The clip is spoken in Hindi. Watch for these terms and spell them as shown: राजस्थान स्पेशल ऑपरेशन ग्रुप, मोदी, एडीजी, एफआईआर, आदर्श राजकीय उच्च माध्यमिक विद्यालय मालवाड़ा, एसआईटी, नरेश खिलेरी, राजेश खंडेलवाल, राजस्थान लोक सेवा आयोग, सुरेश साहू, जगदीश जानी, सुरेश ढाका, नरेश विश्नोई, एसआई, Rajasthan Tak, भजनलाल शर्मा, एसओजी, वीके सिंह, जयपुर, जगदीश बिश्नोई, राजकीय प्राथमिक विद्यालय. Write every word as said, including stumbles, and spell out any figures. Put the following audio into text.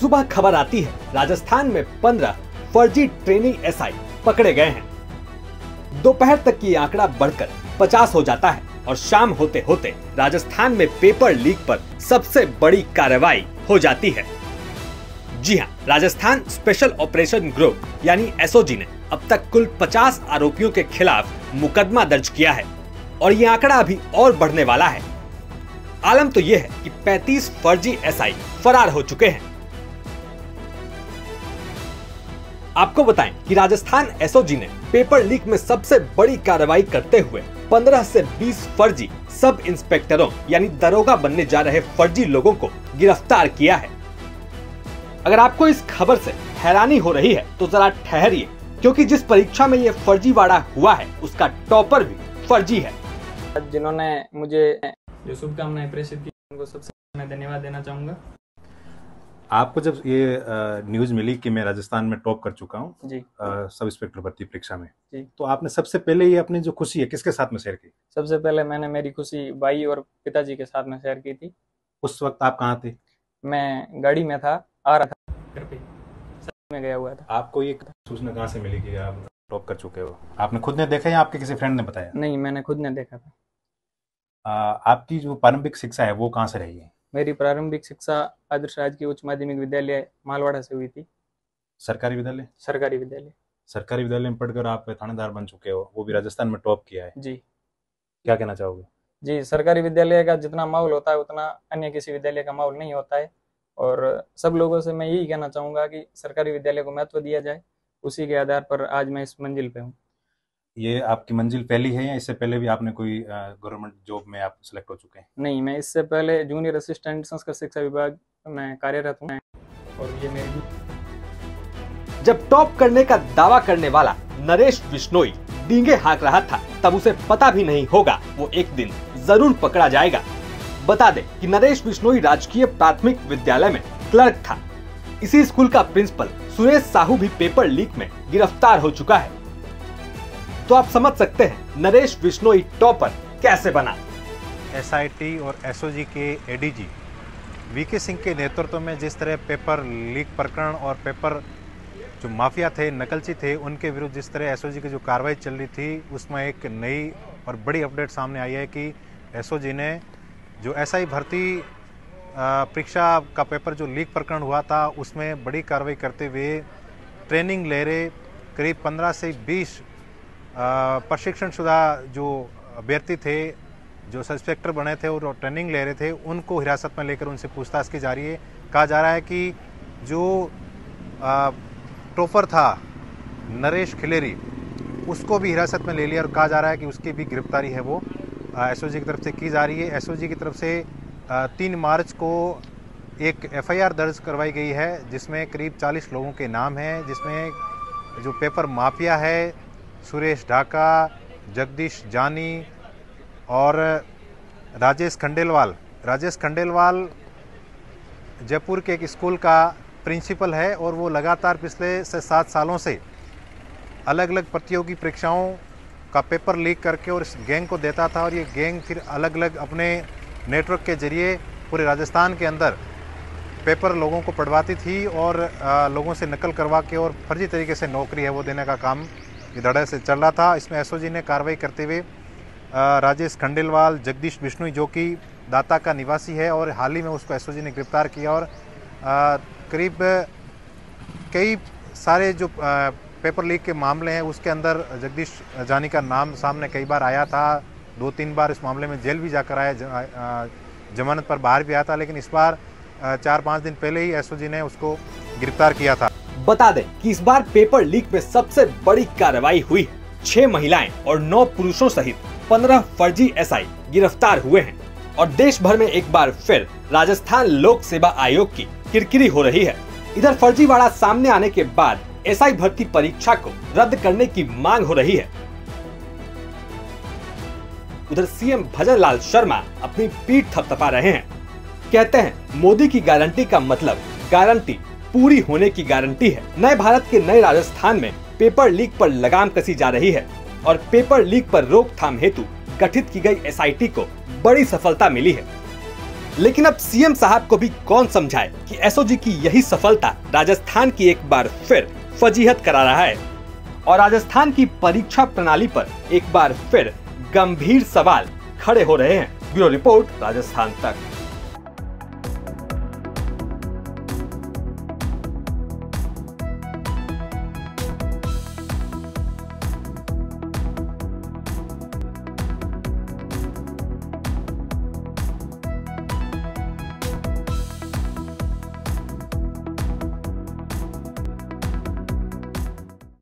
सुबह खबर आती है राजस्थान में पंद्रह फर्जी ट्रेनिंग एसआई पकड़े गए हैं। दोपहर तक ये आंकड़ा बढ़कर पचास हो जाता है और शाम होते होते राजस्थान में पेपर लीक पर सबसे बड़ी कार्रवाई हो जाती है। जी हाँ, राजस्थान स्पेशल ऑपरेशन ग्रुप यानी एसओजी ने अब तक कुल पचास आरोपियों के खिलाफ मुकदमा दर्ज किया है और ये आंकड़ा अभी और बढ़ने वाला है। आलम तो ये है कि पैंतीस फर्जी एसआई फरार हो चुके हैं। आपको बताएं कि राजस्थान एसओजी ने पेपर लीक में सबसे बड़ी कार्रवाई करते हुए पंद्रह से बीस फर्जी सब इंस्पेक्टरों यानी दरोगा बनने जा रहे फर्जी लोगों को गिरफ्तार किया है। अगर आपको इस खबर से हैरानी हो रही है तो जरा ठहरिए, क्योंकि जिस परीक्षा में ये फर्जीवाड़ा हुआ है उसका टॉपर भी फर्जी है। जिन्होंने मुझे जो शुभकामनाएं प्रेषित की उनको सबसे मैं धन्यवाद देना चाहूँगा। आपको जब ये न्यूज मिली कि मैं राजस्थान में टॉप कर चुका हूँ सब इंस्पेक्टर भर्ती परीक्षा में, तो आपने सबसे पहले ये अपनी जो खुशी है किसके साथ में शेयर की? सबसे पहले मैंने मेरी खुशी भाई और पिताजी के साथ में शेयर की थी। उस वक्त आप कहाँ थे? मैं गाड़ी में था, आ रहा था घर पे, साथ में गया हुआ था। आपको ये सूचना कहाँ से मिली कि आप टॉप कर चुके हो? आपने खुद ने देखा या आपके किसी फ्रेंड ने बताया? नहीं, मैंने खुद ने देखा था। आपकी जो प्रारंभिक शिक्षा है वो कहाँ से रही है? मेरी प्रारंभिक शिक्षा आदर्श राजकीय उच्च माध्यमिक विद्यालय मालवाड़ा से हुई थी। सरकारी विद्यालय? सरकारी विद्यालय। सरकारी विद्यालय में पढ़कर आप थानेदार बन चुके हो, वो भी राजस्थान में टॉप किया है। जी, क्या कहना चाहोगे? जी, सरकारी विद्यालय का जितना माहौल होता है उतना अन्य किसी विद्यालय का माहौल नहीं होता है और सब लोगों से मैं यही कहना चाहूँगा कि सरकारी विद्यालय को महत्व दिया जाए। उसी के आधार पर आज मैं इस मंजिल पे हूँ। ये आपकी मंजिल पहली है या इससे पहले भी आपने कोई गवर्नमेंट जॉब में आप सिलेक्ट हो चुके हैं? नहीं, मैं इससे पहले जूनियर असिस्टेंट संस्कृत शिक्षा विभाग में कार्यरत हूँ और ये मेरी। जब टॉप करने का दावा करने वाला नरेश विश्नोई डींगे हाँक रहा था तब उसे पता भी नहीं होगा वो एक दिन जरूर पकड़ा जाएगा। बता दे कि नरेश विश्नोई राजकीय प्राथमिक विद्यालय में क्लर्क था। इसी स्कूल का प्रिंसिपल सुरेश साहू भी पेपर लीक में गिरफ्तार हो चुका है। तो आप समझ सकते हैं नरेश विश्नोई टॉपर कैसे बना। एसआईटी और एसओजी के एडीजी वीके सिंह के नेतृत्व में जिस तरह पेपर लीक प्रकरण और पेपर जो माफिया थे, नकलची थे, उनके विरुद्ध जिस तरह एसओजी की जो कार्रवाई चल रही थी उसमें एक नई और बड़ी अपडेट सामने आई है कि एसओजी ने जो एसआई भर्ती परीक्षा का पेपर जो लीक प्रकरण हुआ था उसमें बड़ी कार्रवाई करते हुए ट्रेनिंग ले रहे करीब पंद्रह से बीस प्रशिक्षणशुदा जो अभ्यर्थी थे, जो सब इंस्पेक्टर बने थे और ट्रेनिंग ले रहे थे, उनको हिरासत में लेकर उनसे पूछताछ की जा रही है। कहा जा रहा है कि जो टॉपर था नरेश खिलेरी उसको भी हिरासत में ले लिया और कहा जा रहा है कि उसकी भी गिरफ्तारी है वो एसओजी की तरफ से की जा रही है। एसओजी की तरफ से तीन मार्च को एक एफआईआर दर्ज करवाई गई है जिसमें करीब चालीस लोगों के नाम हैं, जिसमें जो पेपर माफिया है सुरेश ढाका, जगदीश जानी और राजेश खंडेलवाल। राजेश खंडेलवाल जयपुर के एक स्कूल का प्रिंसिपल है और वो लगातार पिछले से सात सालों से अलग अलग प्रतियोगी परीक्षाओं का पेपर लीक करके और इस गैंग को देता था और ये गैंग फिर अलग अलग अपने नेटवर्क के जरिए पूरे राजस्थान के अंदर पेपर लोगों को पढ़वाती थी और आ, लोगों से नकल करवा के और फर्जी तरीके से नौकरी है वो देने का काम धड़े से चल रहा था। इसमें एसओजी ने कार्रवाई करते हुए राजेश खंडेलवाल, जगदीश बिश्नोई जो कि दाता का निवासी है और हाल ही में उसको एसओजी ने गिरफ्तार किया और आ, करीब कई सारे जो आ, पेपर लीक के मामले हैं उसके अंदर जगदीश जानी का नाम सामने कई बार आया था। दो तीन बार इस मामले में जेल भी जाकर आया, जमानत पर बाहर भी आया था, लेकिन इस बार आ, चार पाँच दिन पहले ही एसओजी ने उसको गिरफ्तार किया था। बता दें कि इस बार पेपर लीक में सबसे बड़ी कार्रवाई हुई है। छह महिलाएं और नौ पुरुषों सहित पंद्रह फर्जी एसआई गिरफ्तार हुए हैं और देश भर में एक बार फिर राजस्थान लोक सेवा आयोग की किरकिरी हो रही है। इधर फर्जीवाड़ा सामने आने के बाद एसआई भर्ती परीक्षा को रद्द करने की मांग हो रही है। उधर सीएम भजनलाल शर्मा अपनी पीठ थपथपा रहे हैं। कहते हैं मोदी की गारंटी का मतलब गारंटी पूरी होने की गारंटी है। नए भारत के नए राजस्थान में पेपर लीक पर लगाम कसी जा रही है और पेपर लीक पर रोकथाम हेतु गठित की गई एसआईटी को बड़ी सफलता मिली है। लेकिन अब सीएम साहब को भी कौन समझाए कि एसओजी की यही सफलता राजस्थान की एक बार फिर फजीहत करा रहा है और राजस्थान की परीक्षा प्रणाली पर एक बार फिर गंभीर सवाल खड़े हो रहे हैं। ब्यूरो रिपोर्ट, राजस्थान तक।